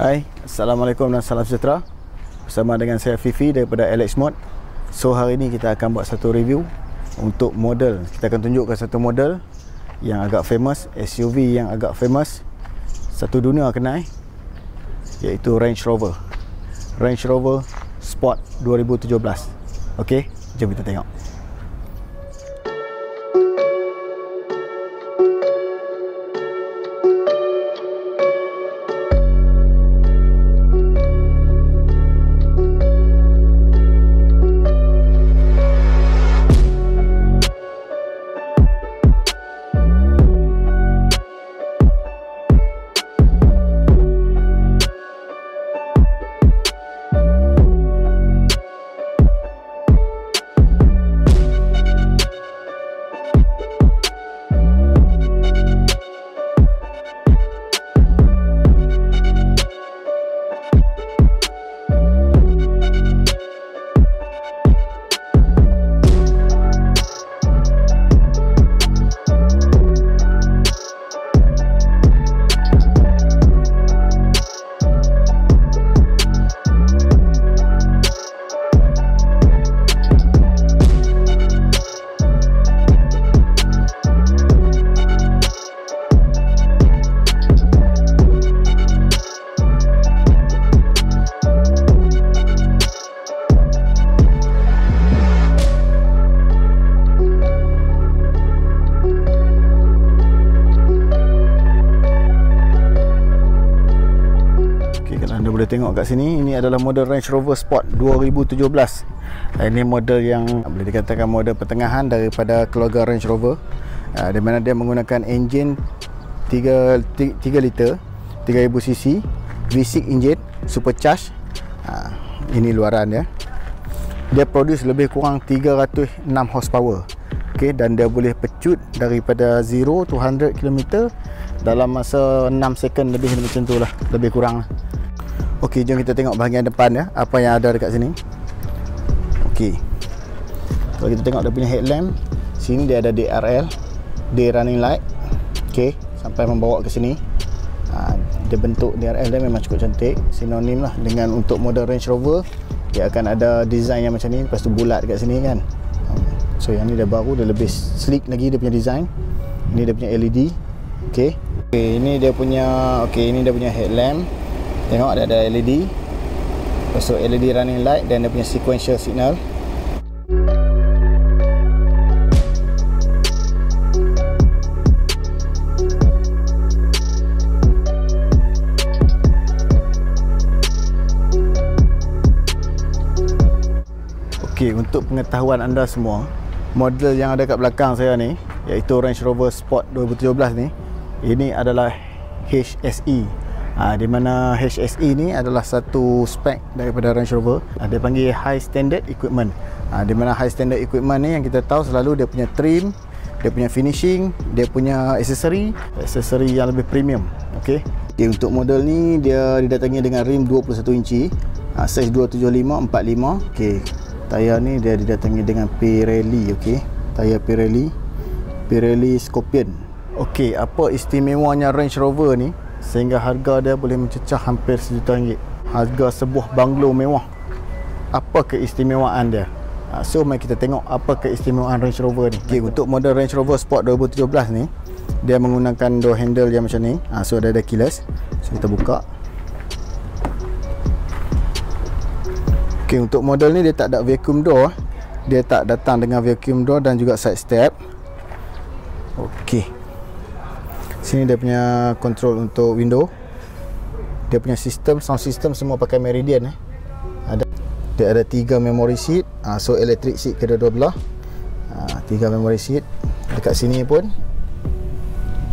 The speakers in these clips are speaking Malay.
Hai, Assalamualaikum dan salam sejahtera. Bersama dengan saya Fifi daripada Alex Mod. So hari ni kita akan buat satu review untuk model. Kita akan tunjukkan satu model yang agak famous, SUV yang agak famous, satu dunia kenal, iaitu Range Rover Sport 2017. Okey, jom kita tengok. Tengok kat sini, ini adalah model Range Rover Sport 2017. Ini model yang boleh dikatakan model pertengahan daripada keluarga Range Rover, di mana dia menggunakan enjin 3 liter 3000cc V6 enjin supercharged. Ini luaran dia. Dia produce lebih kurang 306 horsepower. Okey, dan dia boleh pecut daripada 0 to 100 km dalam masa 6 second lebih macam tu lah, lebih kurang lah. Okey, jom kita tengok bahagian depan ya, apa yang ada dekat sini. Okey, kalau kita tengok dia punya headlamp, sini dia ada DRL, day running light. Okey, sampai membawa ke sini. Dia bentuk DRL dia memang cukup cantik, sinonim lah dengan untuk model Range Rover. Dia akan ada design yang macam ni, lepas tu bulat dekat sini kan. So yang ni dia baru, dia lebih sleek lagi dia punya design. Ini dia punya LED. Okey. Okey, ini dia punya headlamp. Tengok dia ada LED, lepas tu LED running light dan dia punya sequential signal. Okey, untuk pengetahuan anda semua, model yang ada kat belakang saya ni, iaitu Range Rover Sport 2017 ni, ini adalah HSE. Di mana HSE ni adalah satu spek daripada Range Rover. Dia panggil High Standard Equipment. Di mana High Standard Equipment ni yang kita tahu selalu dia punya trim, dia punya finishing, dia punya aksesori yang lebih premium. Okey. Okay, untuk model ni dia didatangi dengan rim 21 inci, saiz 275 45. Okey. Tayar ni dia didatangi dengan Pirelli, okey. Tayar Pirelli Scorpion. Okey, apa istimewanya Range Rover ni sehingga harga dia boleh mencecah hampir RM1 juta, harga sebuah banglo mewah? Apa keistimewaan dia? So mari kita tengok apa keistimewaan Range Rover ni. Okay, untuk model Range Rover Sport 2017 ni, dia menggunakan door handle yang macam ni. So dia ada keyless. So kita buka. Okay, untuk model ni dia tak ada vacuum door. Dia tak datang dengan vacuum door dan juga side step. Okay, sini dia punya control untuk window. Dia punya sistem, sound system semua pakai Meridian. Dia ada 3 memory seat. So electric seat kedua-dua belah, 3 memory seat. Dekat sini pun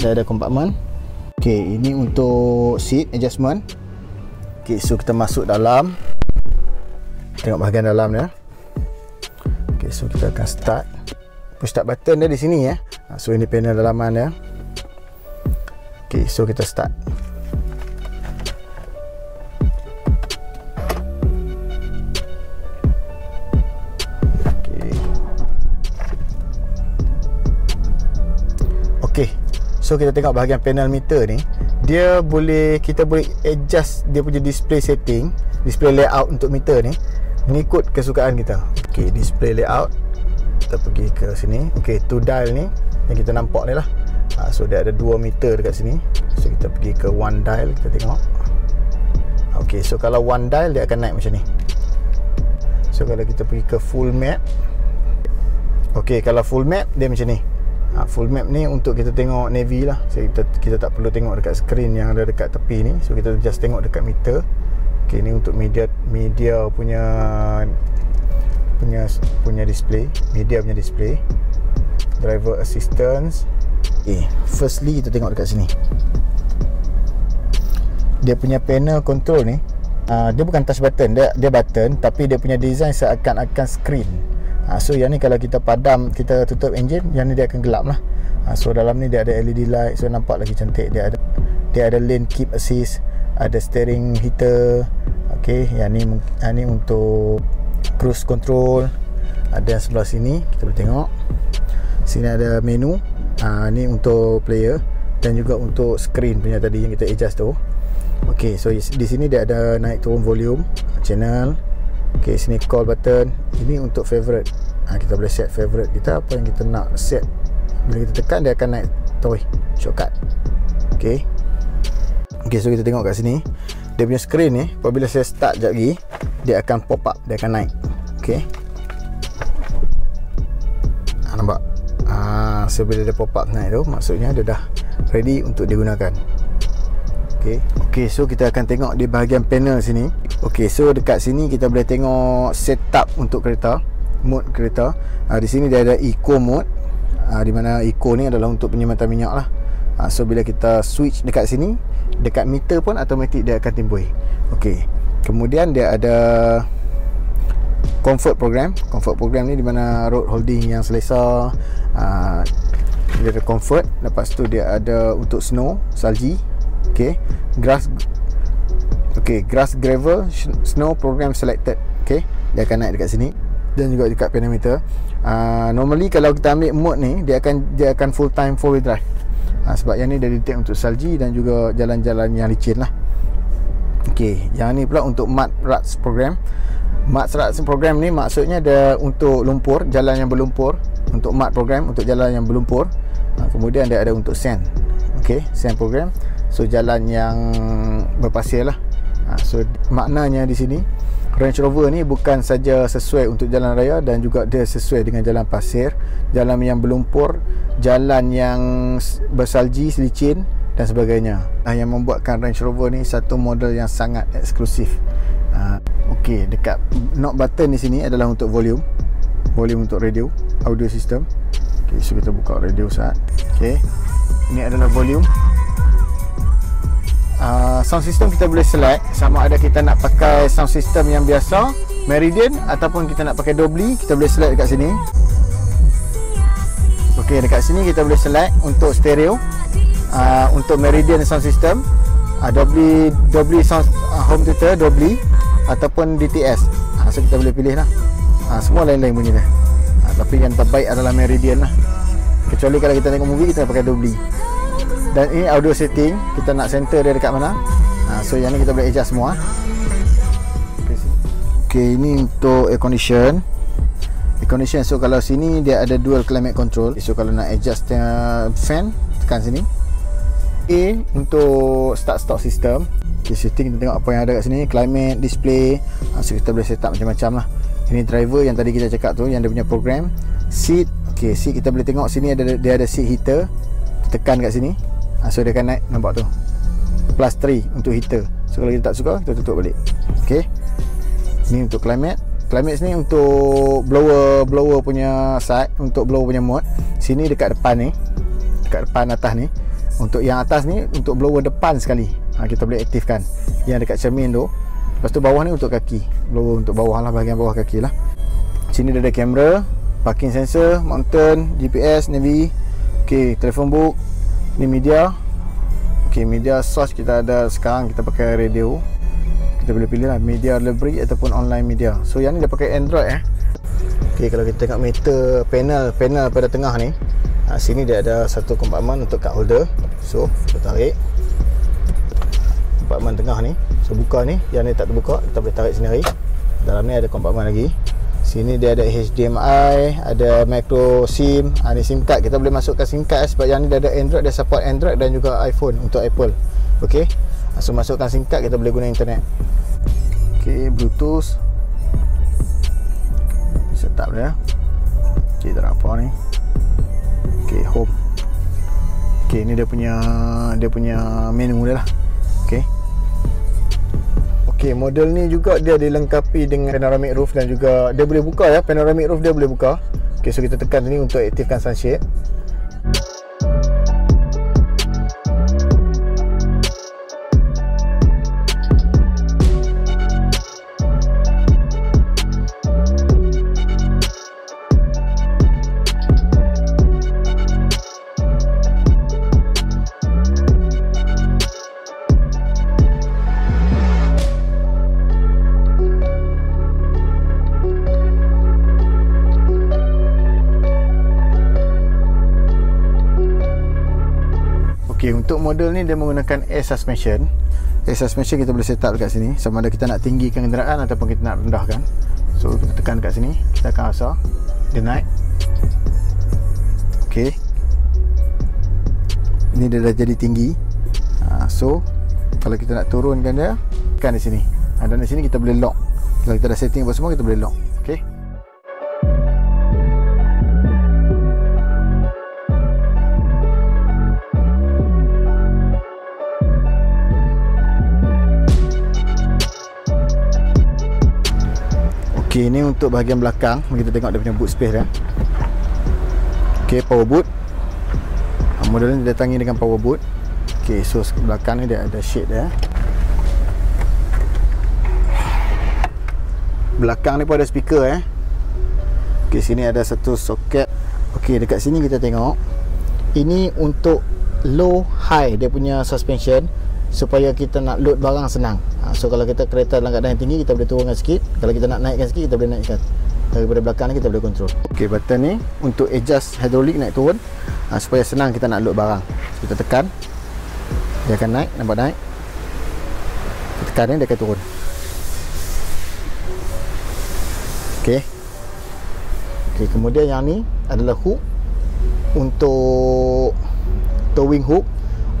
dia ada compartment. Okey, ini untuk seat adjustment. Okey, so kita masuk dalam, tengok bahagian dalam dia. Okey, so kita akan start. Push start button dia di sini ya. So ini panel dalaman dia. Okay, so kita start. Okay. Okay, so kita tengok bahagian panel meter ni. dia boleh, kita boleh adjust dia punya display setting, display layout untuk meter ni mengikut kesukaan kita. Okey, display layout, kita pergi ke sini. Okey, tu dial ni yang kita nampak ni lah. So dia ada 2 meter dekat sini. So kita pergi ke one dial, kita tengok. Okey, so kalau one dial dia akan naik macam ni. So kalau kita pergi ke full map, okey, kalau full map dia macam ni. Full map ni untuk kita tengok navy lah, so kita tak perlu tengok dekat skrin yang ada dekat tepi ni. So kita just tengok dekat meter. Ok, ni untuk media punya display, media punya display. Driver assistance. Ok, firstly kita tengok dekat sini, dia punya panel control ni, dia bukan touch button, dia button, tapi dia punya design seakan-akan skrin. So yang ni kalau kita padam, kita tutup enjin, yang ni dia akan gelap lah. So dalam ni dia ada LED light, so nampak lagi cantik. Dia ada lane keep assist, ada steering heater. Okey, yang ni untuk cruise control. Ada sebelah sini, kita boleh tengok. Sini ada menu. Ni untuk player dan juga untuk screen punya tadi yang kita adjust tu. Okey, so di sini dia ada naik turun volume, channel. Ok, sini call button. Ini untuk favorite. Kita boleh set favorite kita, apa yang kita nak set. Bila kita tekan dia akan naik toy shortcut. Ok, ok, so kita tengok kat sini, dia punya screen ni, apabila saya start sekejap lagi, dia akan pop up, dia akan naik. Ok, nampak? So bila dia pop up naik tu, maksudnya dia dah ready untuk digunakan. Okey, okay, so kita akan tengok di bahagian panel sini. Okey, so dekat sini kita boleh tengok setup untuk kereta, mode kereta. Di sini dia ada eco mode, di mana eco ni adalah untuk penyematan minyak lah. So bila kita switch dekat sini, dekat meter pun automatik dia akan timbul. Okey, kemudian dia ada comfort program. Comfort program ni di mana road holding yang selesa, dia ada comfort. Lepas tu dia ada untuk snow, salji. Okey, grass gravel, snow program selected. Okey, dia akan naik dekat sini dan juga dekat pedometer. Normally kalau kita ambil mode ni, dia akan full time 4-wheel drive. Sebab yang ni dia detect untuk salji dan juga jalan-jalan yang licin lah. Okey, yang ni pula untuk mud ruts program. Mud ruts program ni maksudnya dia untuk lumpur, jalan yang berlumpur. Untuk mud program untuk jalan yang berlumpur. Kemudian dia ada untuk sand. Okey, sand program. So jalan yang berpasir lah. So maknanya di sini Range Rover ni bukan saja sesuai untuk jalan raya, dan juga dia sesuai dengan jalan pasir, jalan yang berlumpur, jalan yang bersalji, selicin dan sebagainya. Yang membuatkan Range Rover ni satu model yang sangat eksklusif. Okey, dekat knob button di sini adalah untuk volume. Volume untuk radio, audio system. Okey, so kita buka radio sat. Okey, ini adalah volume. Sound system kita boleh select, sama ada kita nak pakai sound system yang biasa, Meridian, ataupun kita nak pakai Dolby. Kita boleh select dekat sini. Okey, dekat sini kita boleh select untuk stereo, untuk Meridian sound system, Dolby sound, home theater Dolby, ataupun DTS. So kita boleh pilih lah. Semua lain-lain bunyi lah. Tapi yang terbaik adalah Meridian lah, kecuali kalau kita tengok movie kita pakai Dolby. Dan ini audio setting, kita nak center dia dekat mana. So yang ni kita boleh adjust semua. Okay, ini untuk air condition. Air condition, so kalau sini dia ada dual climate control. So kalau nak adjust fan, tekan sini. A untuk start stop system. Okay, setting kita tengok apa yang ada kat sini. Climate, display. So kita boleh set up macam-macam lah. Ini driver yang tadi kita cakap tu, yang dia punya program. Seat, okay, seat kita boleh tengok sini dia ada seat heater. Tekan kat sini. So dia akan naik, nampak tu, plus 3 untuk heater. So kalau kita tak suka, kita tutup balik. Ok, ni untuk climate. Climate ni untuk blower punya side, untuk blower punya mode. Sini dekat depan ni, dekat depan atas ni, untuk yang atas ni untuk blower depan sekali. Kita boleh aktifkan yang dekat cermin tu. Lepas tu bawah ni untuk kaki, blower untuk bawah lah, bahagian bawah kaki lah. Sini dia ada kamera, parking sensor, mountain, GPS, Navy. Ok, telefon book. Ni media. Okey, media source kita ada sekarang, kita pakai radio. Kita boleh pilih lah media library ataupun online media. So yang ni dia pakai Android. Okey, kalau kita tengok meter panel pada tengah ni, sini dia ada satu kompartmen untuk kad holder. So kita tarik. kompartmen tengah ni. So buka ni, yang ni tak terbuka, kita boleh tarik sendiri. Dalam ni ada kompartmen lagi. Sini dia ada HDMI, ada micro SIM, ada SIM card. Kita boleh masukkan SIM card sebab yang ni dia ada Android, dia support Android dan juga iPhone untuk Apple. Okey. So masukkan SIM card, kita boleh guna internet. Okey, Bluetooth. Setup dia. Okey, tak apa ni. Okey, home. Okey, ni dia punya menu dia lah. Okey. Okey, model ni juga dia dilengkapi dengan panoramic roof dan juga dia boleh buka ya, panoramic roof dia boleh buka. Okey, so kita tekan sini untuk aktifkan sunshade. Okay, untuk model ni dia menggunakan air suspension. Air suspension kita boleh set up dekat sini, sama ada kita nak tinggikan kenderaan ataupun kita nak rendahkan. So kita tekan dekat sini, kita akan asah the night. Okay, ini dia dah jadi tinggi. So kalau kita nak turunkan dia, tekan di sini. Dan di sini kita boleh lock. Kalau kita dah setting apa semua, kita boleh lock. Okay, ok, ni untuk bahagian belakang. Mari kita tengok dia punya boot space dia. Ok, power boot. Model ni didatangi dengan power boot. Ok, so belakang ni dia ada shade dia. Belakang ni pun ada speaker. Ok, sini ada satu soket. Ok, dekat sini kita tengok. Ini untuk low high dia punya suspension, supaya kita nak load barang senang. So kalau kita kereta dalam keadaan tinggi, kita boleh turunkan sikit. Kalau kita nak naikkan sikit, kita boleh naikkan. Daripada belakang ni kita boleh kontrol. Okey, button ni untuk adjust hydraulic naik turun, supaya senang kita nak load barang. So, kita tekan, dia akan naik. Nampak naik. Kita tekan ni, dia akan turun. Okey. Okey, kemudian yang ni adalah hook, untuk towing hook,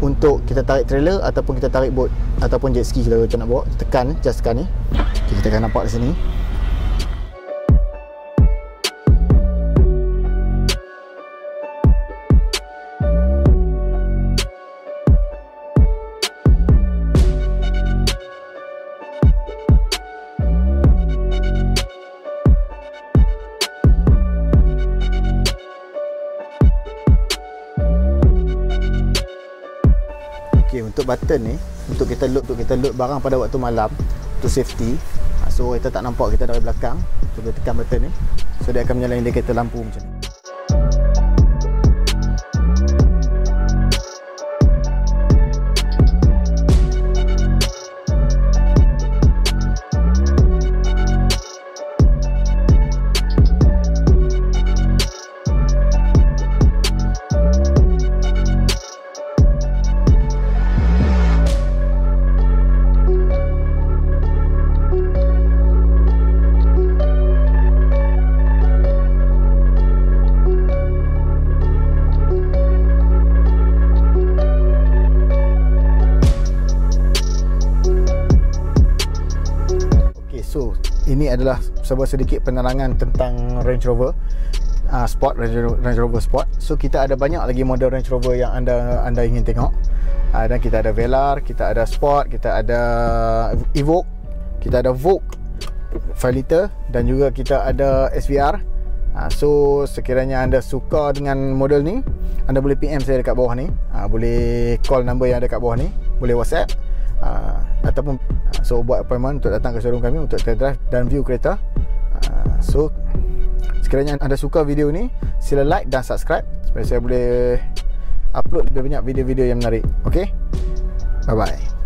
untuk kita tarik trailer ataupun kita tarik boat ataupun jet ski kalau kita nak bawa. Tekan, just tekan ni. Okay, kita akan nampak di sini. Okay, untuk button ni untuk kita load barang pada waktu malam untuk safety. So kita tak nampak kita dari belakang. So kita tekan button ni, so dia akan menyala indikator lampu macam ni. So, ini adalah sebuah sedikit penerangan tentang Range Rover Sport, Range Rover Sport. So, kita ada banyak lagi model Range Rover yang anda ingin tengok. Dan kita ada Velar, kita ada Sport, kita ada Evoque, kita ada Vogue 5 liter, dan juga kita ada SVR. So, sekiranya anda suka dengan model ni, anda boleh PM saya dekat bawah ni. Boleh call number yang ada dekat bawah ni, boleh WhatsApp. Ataupun so buat appointment untuk datang ke showroom kami untuk test drive dan view kereta. So sekiranya anda suka video ni, sila like dan subscribe supaya saya boleh upload lebih banyak video-video yang menarik. Okey, bye bye.